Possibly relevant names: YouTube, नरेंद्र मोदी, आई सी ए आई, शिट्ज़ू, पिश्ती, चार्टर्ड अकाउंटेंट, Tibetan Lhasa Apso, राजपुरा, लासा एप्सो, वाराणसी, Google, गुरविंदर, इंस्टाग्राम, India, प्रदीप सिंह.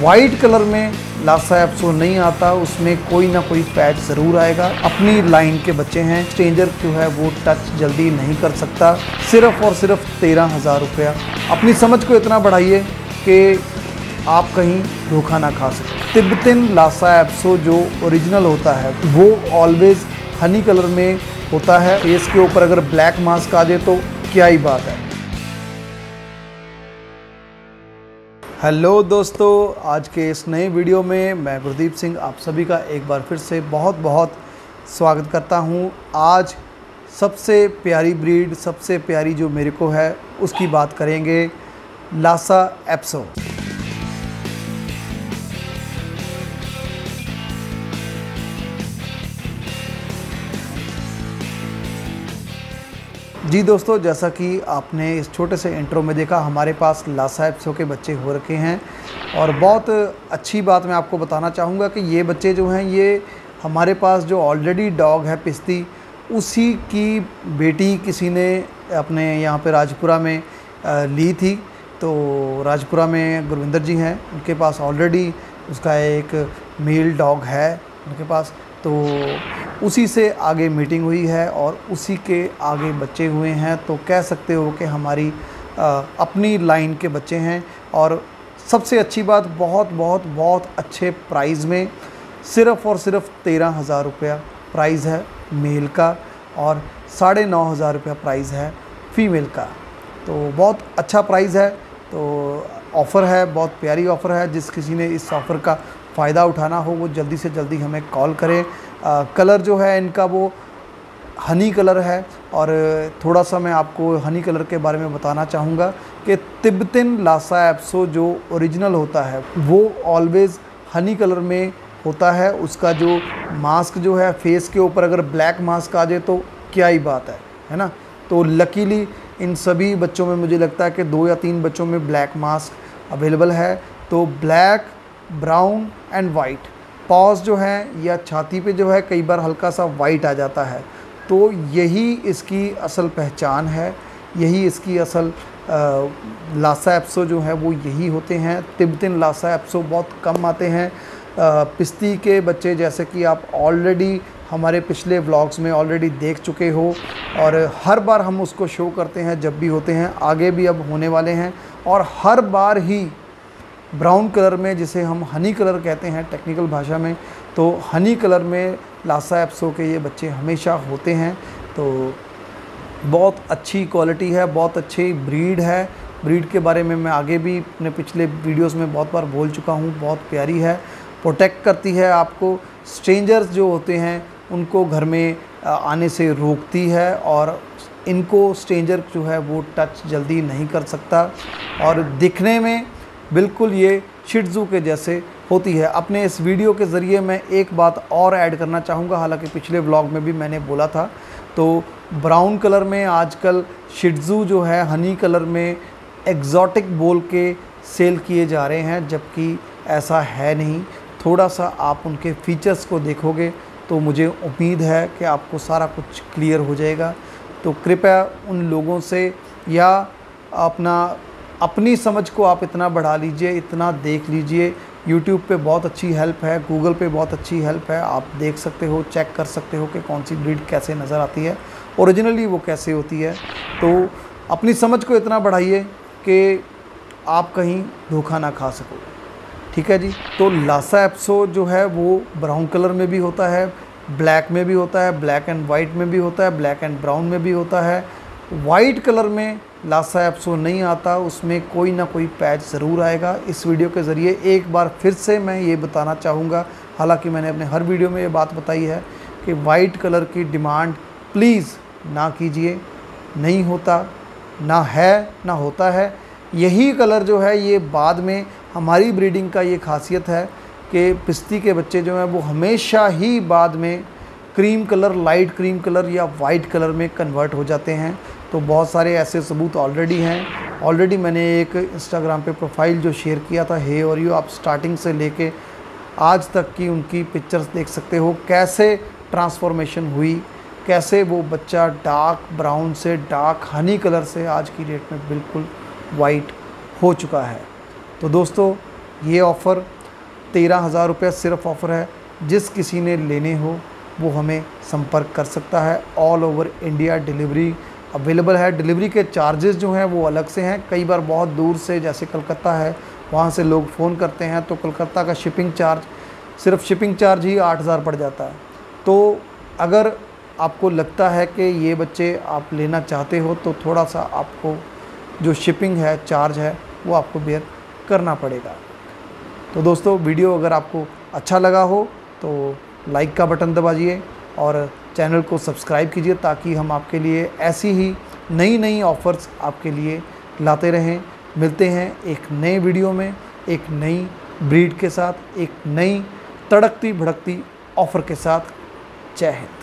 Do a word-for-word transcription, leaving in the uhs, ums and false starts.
White colour में लासा एप्सो नहीं आता, उसमें कोई ना कोई पैच ज़रूर आएगा। अपनी लाइन के बच्चे हैं, स्ट्रेंजर जो है वो टच जल्दी नहीं कर सकता। सिर्फ़ और सिर्फ तेरह हज़ार रुपया। अपनी समझ को इतना बढ़ाइए कि आप कहीं धोखा ना खा सकें। तिब्बतन लासा एप्सो जो ओरिजिनल होता है वो ऑलवेज़ हनी कलर में होता है। फेस के ऊपर अगर ब्लैक मास्क आ जाए तो क्या ही बात है। हेलो दोस्तों, आज के इस नए वीडियो में मैं प्रदीप सिंह आप सभी का एक बार फिर से बहुत बहुत स्वागत करता हूं। आज सबसे प्यारी ब्रीड, सबसे प्यारी जो मेरे को है, उसकी बात करेंगे, लासा एप्सो। जी दोस्तों, जैसा कि आपने इस छोटे से इंट्रो में देखा, हमारे पास लासा एप्सो के बच्चे हो रखे हैं। और बहुत अच्छी बात मैं आपको बताना चाहूँगा कि ये बच्चे जो हैं, ये हमारे पास जो ऑलरेडी डॉग है पिश्ती, उसी की बेटी किसी ने अपने यहाँ पे राजपुरा में ली थी। तो राजपुरा में गुरविंदर जी हैं, उनके पास ऑलरेडी उसका एक मेल डॉग है उनके पास। तो उसी से आगे मीटिंग हुई है और उसी के आगे बच्चे हुए हैं। तो कह सकते हो कि हमारी आ, अपनी लाइन के बच्चे हैं। और सबसे अच्छी बात, बहुत बहुत बहुत अच्छे प्राइस में, सिर्फ़ और सिर्फ तेरह हज़ार रुपया प्राइस है मेल का और साढ़े नौ हज़ार रुपया प्राइस है फ़ीमेल का। तो बहुत अच्छा प्राइस है। तो ऑफ़र है, बहुत प्यारी ऑफ़र है। जिस किसी ने इस ऑफ़र का फ़ायदा उठाना हो वो जल्दी से जल्दी हमें कॉल करें। आ, कलर जो है इनका वो हनी कलर है। और थोड़ा सा मैं आपको हनी कलर के बारे में बताना चाहूँगा कि तिब्बतन लासा एप्सो जो ओरिजिनल होता है वो ऑलवेज़ हनी कलर में होता है। उसका जो मास्क जो है, फेस के ऊपर अगर ब्लैक मास्क आ जाए तो क्या ही बात है, है ना। तो लकीली इन सभी बच्चों में मुझे लगता है कि दो या तीन बच्चों में ब्लैक मास्क अवेलेबल है। तो black, brown and white. Paws जो है या छाती पे जो है कई बार हल्का सा वाइट आ जाता है। तो यही इसकी असल पहचान है, यही इसकी असल आ, लासा एप्सो जो है वो यही होते हैं। तिब्बतन लासा एप्सो बहुत कम आते हैं। पिश्ती के बच्चे जैसे कि आप ऑलरेडी हमारे पिछले व्लॉग्स में ऑलरेडी देख चुके हो, और हर बार हम उसको शो करते हैं जब भी होते हैं, आगे भी अब होने वाले हैं। और हर बार ही ब्राउन कलर में, जिसे हम हनी कलर कहते हैं टेक्निकल भाषा में, तो हनी कलर में लासा एप्सो के ये बच्चे हमेशा होते हैं। तो बहुत अच्छी क्वालिटी है, बहुत अच्छी ब्रीड है। ब्रीड के बारे में मैं आगे भी अपने पिछले वीडियोस में बहुत बार बोल चुका हूँ। बहुत प्यारी है, प्रोटेक्ट करती है आपको। स्ट्रेंजर्स जो होते हैं उनको घर में आने से रोकती है, और इनको स्ट्रेंजर जो है वो टच जल्दी नहीं कर सकता। और दिखने में बिल्कुल ये शिट्ज़ू के जैसे होती है। अपने इस वीडियो के ज़रिए मैं एक बात और ऐड करना चाहूँगा, हालांकि पिछले व्लॉग में भी मैंने बोला था। तो ब्राउन कलर में आजकल शिट्ज़ू जो है हनी कलर में एग्जॉटिक बोल के सेल किए जा रहे हैं, जबकि ऐसा है नहीं। थोड़ा सा आप उनके फीचर्स को देखोगे तो मुझे उम्मीद है कि आपको सारा कुछ क्लियर हो जाएगा। तो कृपया उन लोगों से या अपना अपनी समझ को आप इतना बढ़ा लीजिए, इतना देख लीजिए। YouTube पे बहुत अच्छी हेल्प है, Google पे बहुत अच्छी हेल्प है। आप देख सकते हो, चेक कर सकते हो कि कौन सी ब्रीड कैसे नज़र आती है, ओरिजिनली वो कैसे होती है। तो अपनी समझ को इतना बढ़ाइए कि आप कहीं धोखा ना खा सको, ठीक है जी। तो लासा एप्सो जो है वो ब्राउन कलर में भी होता है, ब्लैक में भी होता है, ब्लैक एंड वाइट में भी होता है, ब्लैक एंड ब्राउन में भी होता है। वाइट कलर में लासा एप्सो नहीं आता, उसमें कोई ना कोई पैच ज़रूर आएगा। इस वीडियो के ज़रिए एक बार फिर से मैं ये बताना चाहूँगा, हालांकि मैंने अपने हर वीडियो में ये बात बताई है कि वाइट कलर की डिमांड प्लीज़ ना कीजिए। नहीं होता, ना है ना होता है। यही कलर जो है ये बाद में हमारी ब्रीडिंग का ये खासियत है कि पिश्ती के बच्चे जो हैं वो हमेशा ही बाद में cream colour, light cream colour या वाइट कलर में कन्वर्ट हो जाते हैं। तो बहुत सारे ऐसे सबूत ऑलरेडी हैं। ऑलरेडी मैंने एक इंस्टाग्राम पे प्रोफाइल जो शेयर किया था, हे और यू, आप स्टार्टिंग से लेके आज तक की उनकी पिक्चर्स देख सकते हो, कैसे ट्रांसफॉर्मेशन हुई, कैसे वो बच्चा डार्क ब्राउन से डार्क हनी कलर से आज की डेट में बिल्कुल वाइट हो चुका है। तो दोस्तों, ये ऑफ़र तेरह हज़ार रुपये सिर्फ ऑफ़र है। जिस किसी ने लेने हो वो हमें संपर्क कर सकता है। All over India delivery available है। डिलीवरी के चार्जेस जो हैं वो अलग से हैं। कई बार बहुत दूर से, जैसे कलकत्ता है, वहाँ से लोग फ़ोन करते हैं तो कलकत्ता का शिपिंग चार्ज, सिर्फ शिपिंग चार्ज ही आठ हज़ार पड़ जाता है। तो अगर आपको लगता है कि ये बच्चे आप लेना चाहते हो तो थोड़ा सा आपको जो शिपिंग है, चार्ज है, वो आपको बेयर करना पड़ेगा। तो दोस्तों, वीडियो अगर आपको अच्छा लगा हो तो लाइक का बटन दबाइए और चैनल को सब्सक्राइब कीजिए ताकि हम आपके लिए ऐसी ही नई नई ऑफ़र्स आपके लिए लाते रहें। मिलते हैं एक नए वीडियो में, एक नई ब्रीड के साथ, एक नई तड़कती भड़कती ऑफ़र के साथ। जय हिंद।